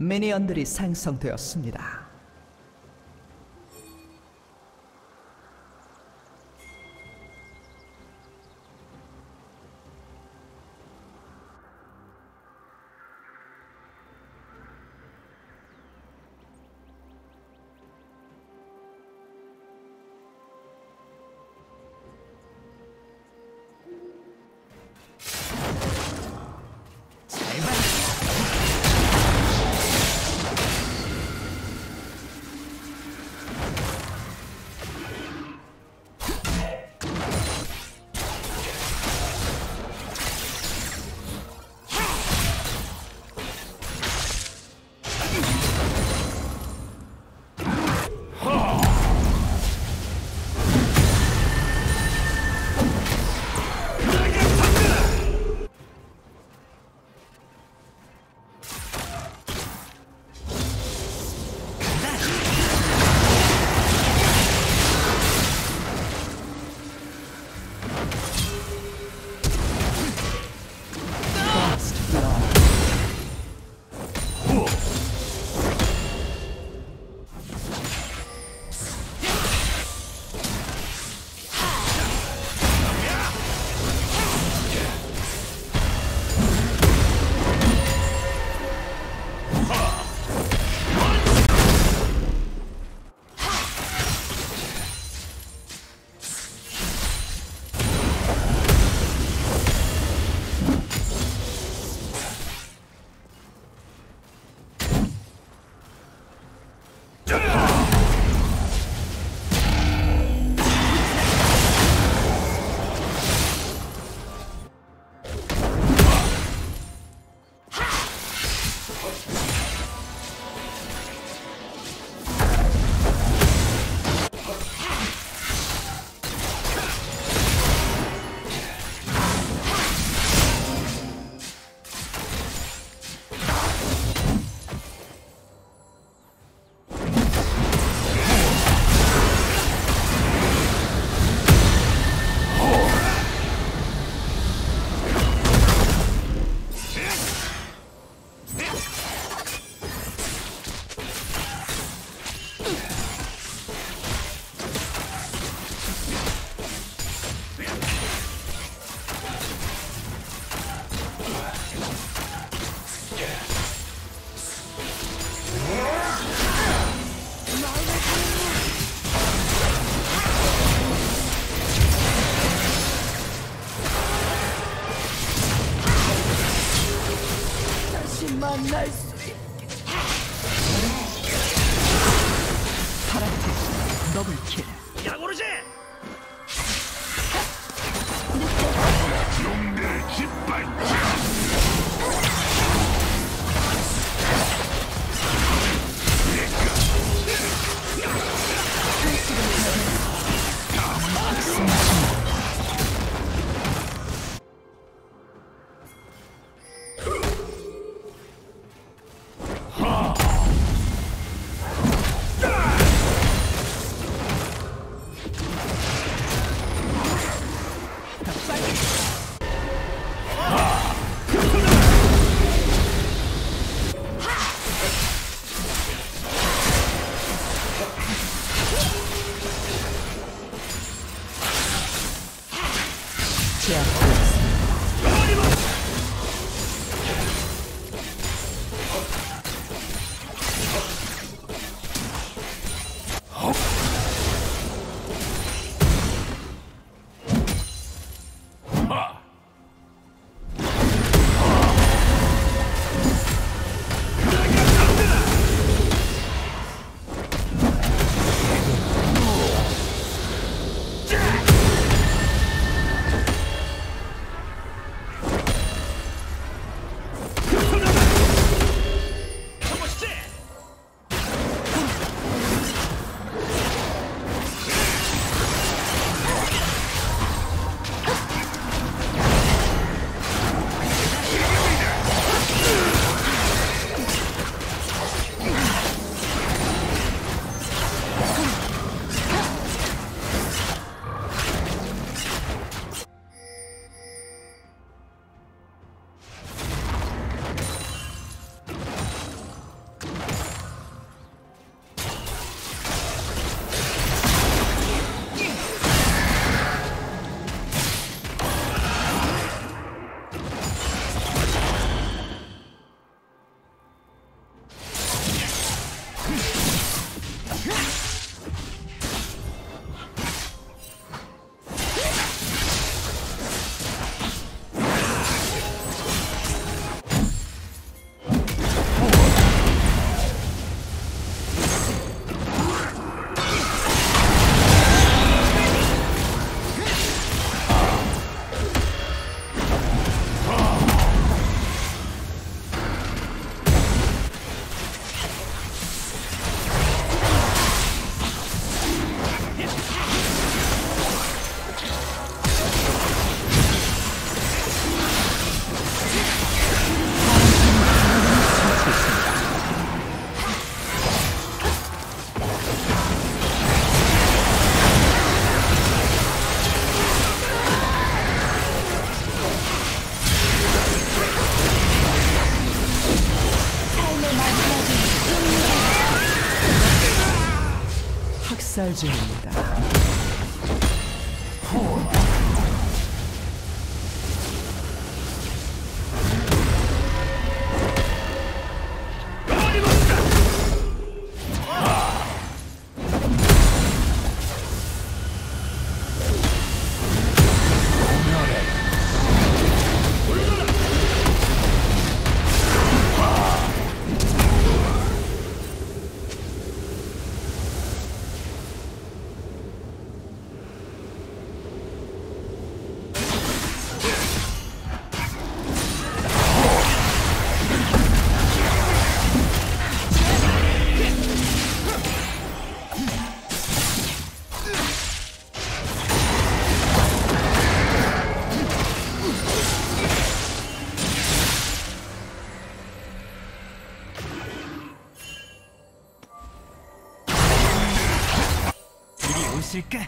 미니언들이 생성되었습니다. 중입니다. 있을까?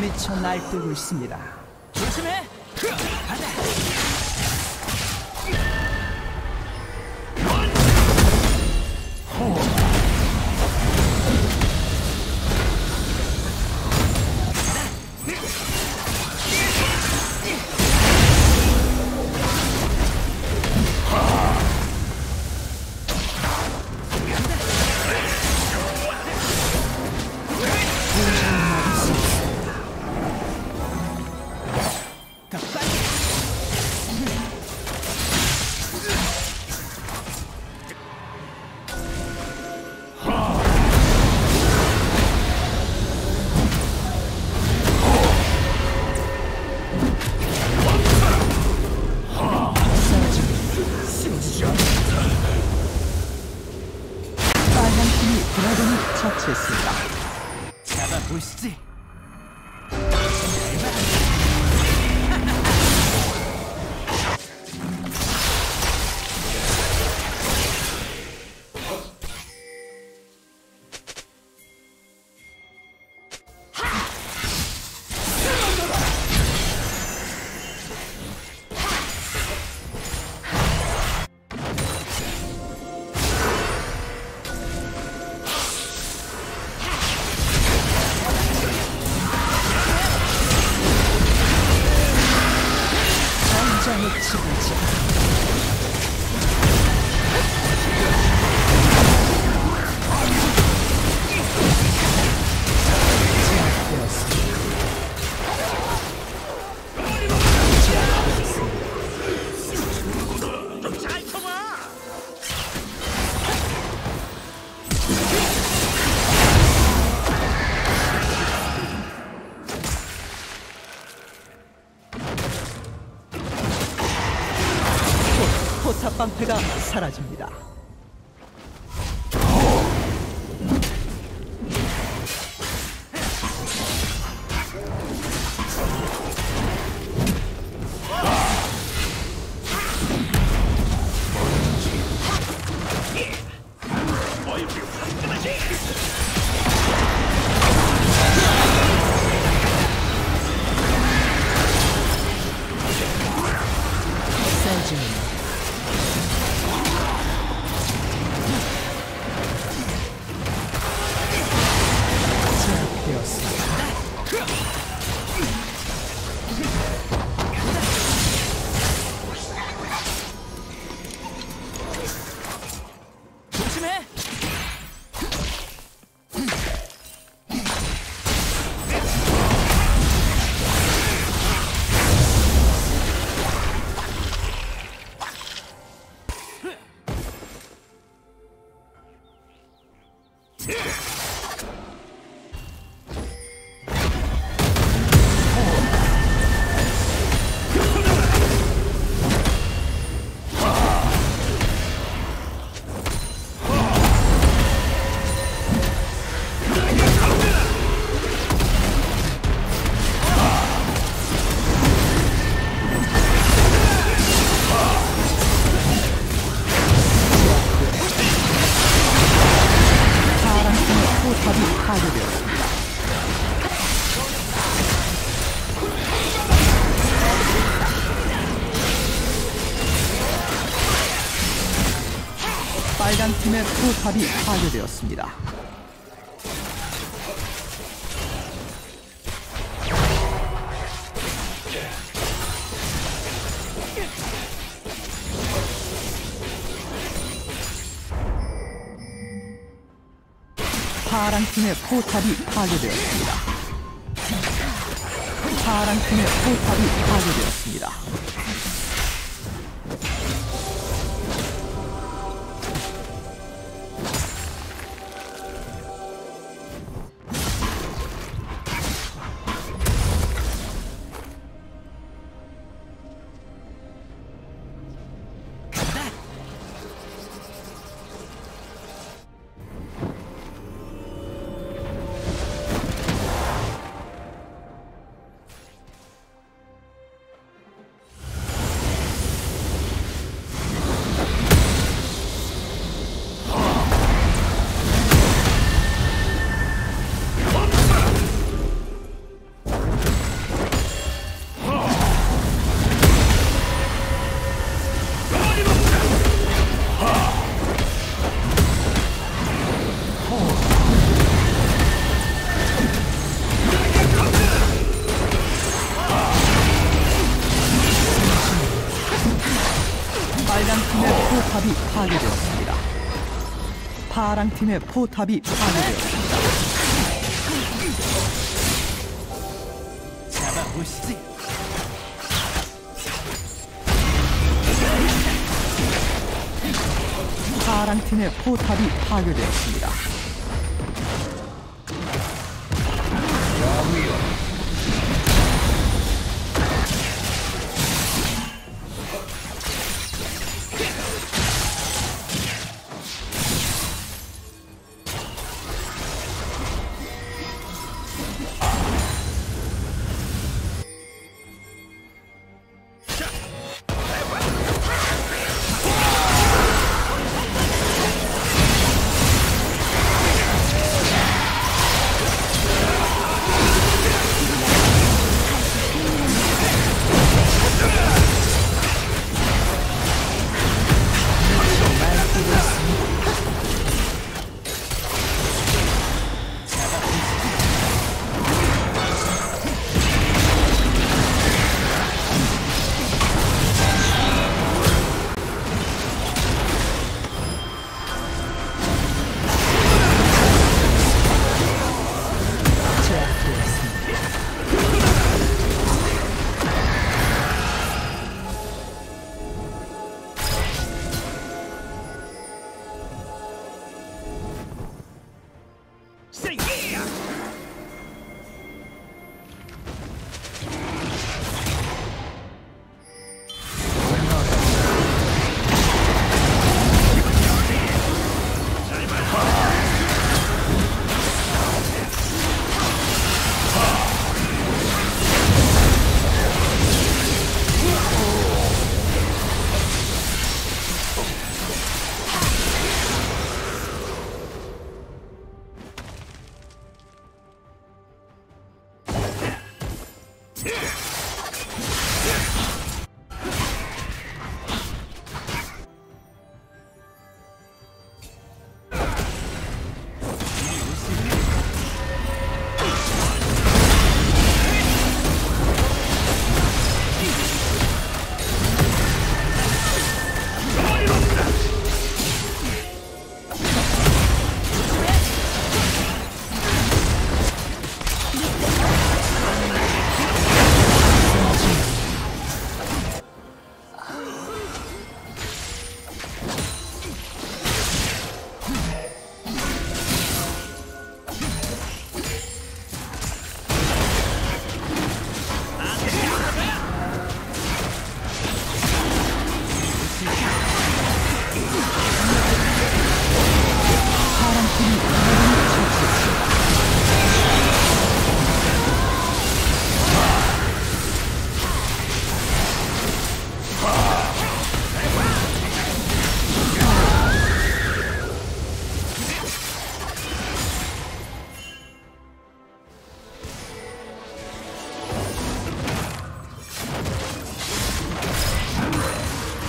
미쳐 날뛰고 있습니다. 조심해! 가자! 사방패가 사라집니다. 빨간 팀의 포탑이 파괴되었습니다. 파란 팀의 포탑이 파괴되었습니다. 파란 팀의 포탑이 파괴되었습니다. 파괴되었습니다. 파랑 팀의 포탑이 파괴되었습니다. 잡아보시지. 파랑 팀의 포탑이 파괴되었습니다.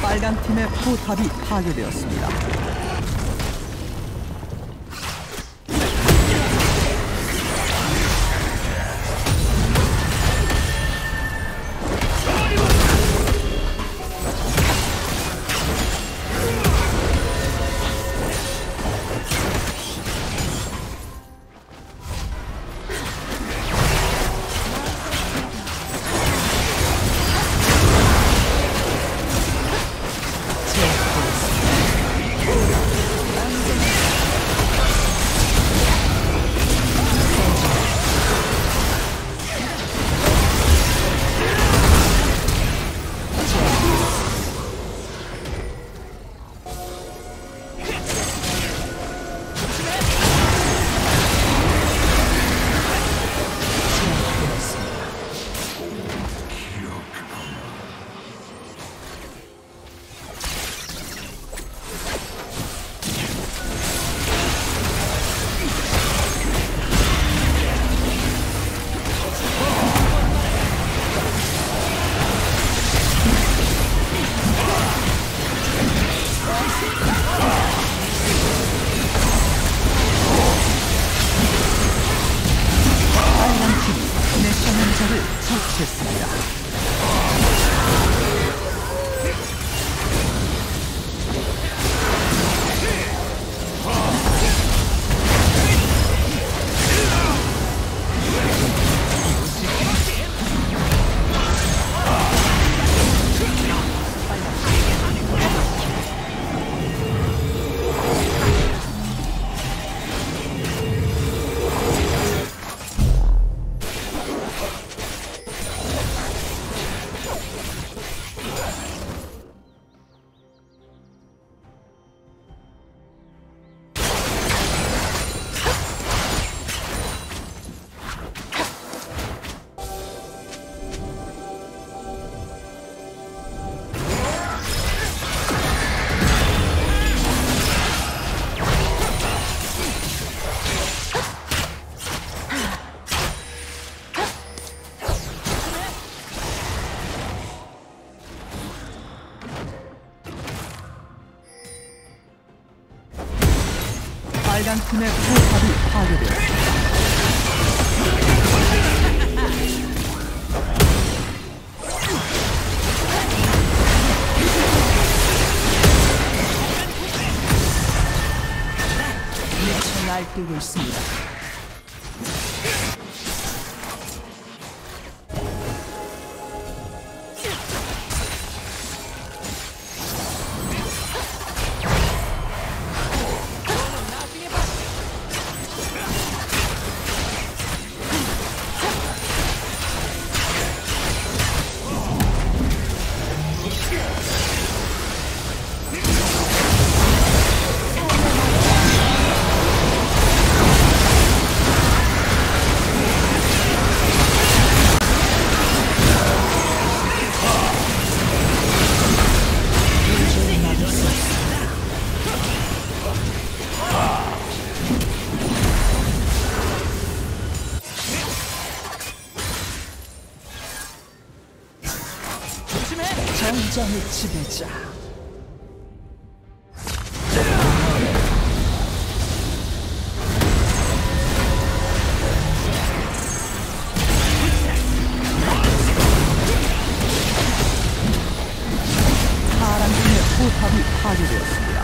빨간 팀의 포탑이 파괴되었습니다. 빨간 팀의 포탑이 파괴되었습니다. 미쳐 날뛰고 있습니다. 전장의 지배자. 파란팀의 포탑이 파괴되었습니다.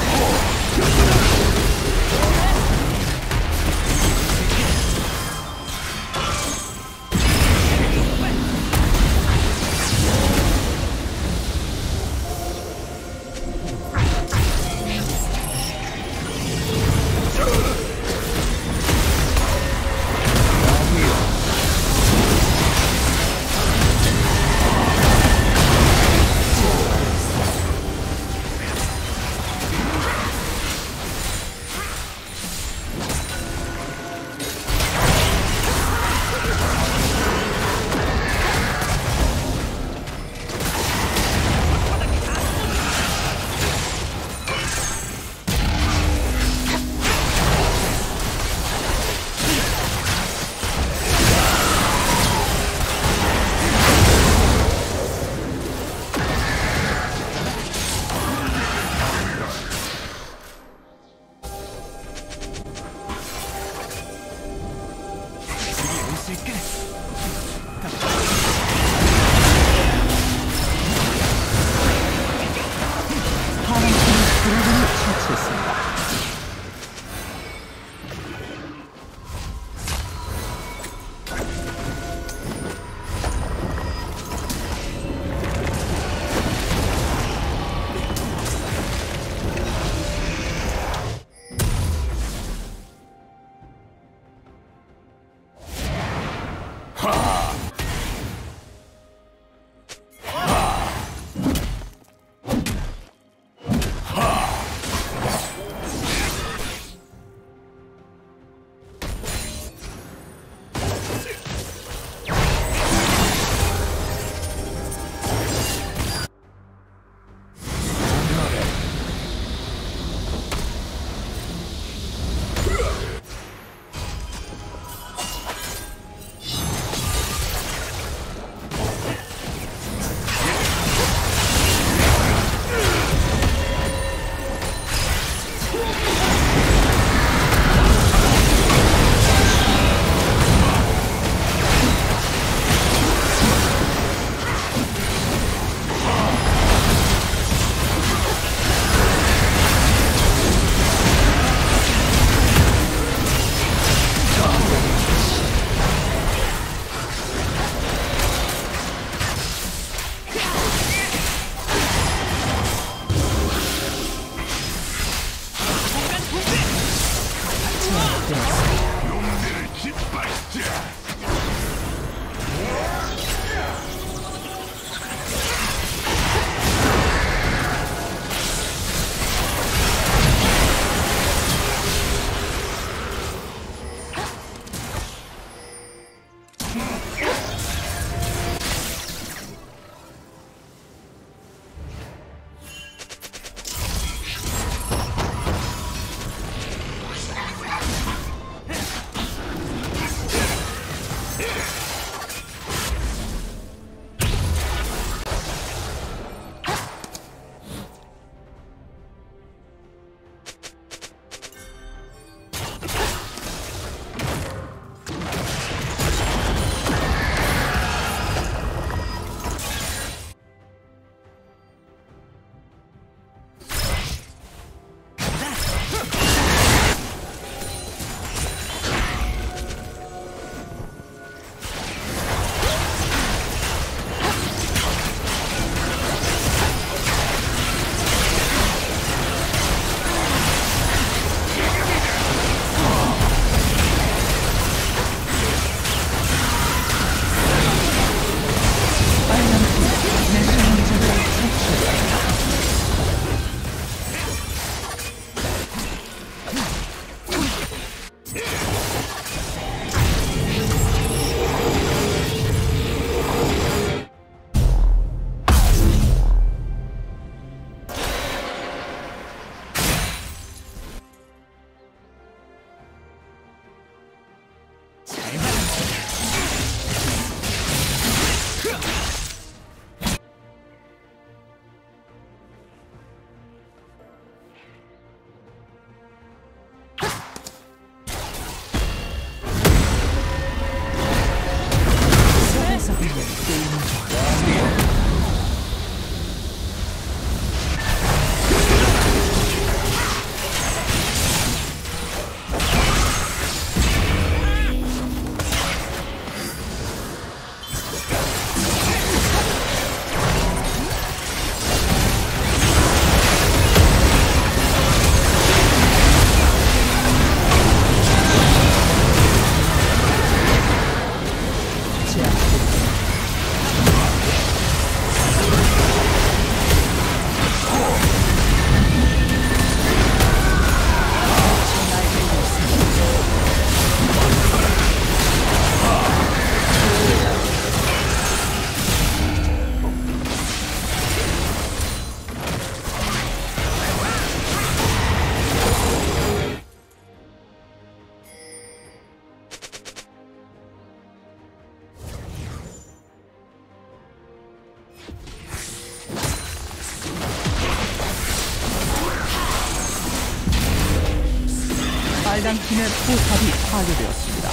빨간 팀의 포탑이 파괴되었습니다.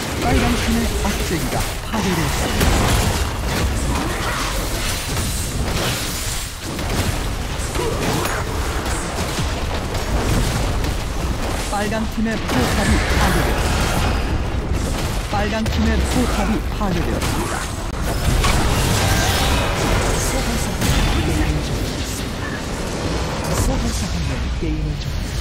빨간 팀의 포탑이 파괴되었습니다. 빨간 팀의 억제기가 파괴되었습니다. 빨간 팀의 포탑이 파괴되었습니다. 빨간 팀의 포탑이 파괴되었습니다. 소환사가 게임을 접했습니다.